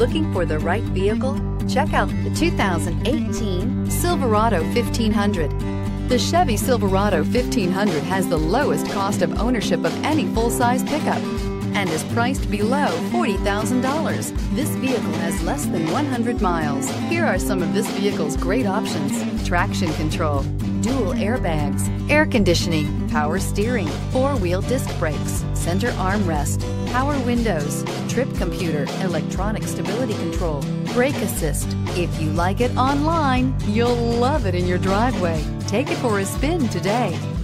Looking for the right vehicle? Check out the 2018 Silverado 1500. The Chevy Silverado 1500 has the lowest cost of ownership of any full-size pickup and is priced below $40,000. This vehicle has less than 100 miles. Here are some of this vehicle's great options: traction control, dual airbags, air conditioning, power steering, four-wheel disc brakes, center armrest, power windows, trip computer, electronic stability control, brake assist. If you like it online, you'll love it in your driveway. Take it for a spin today.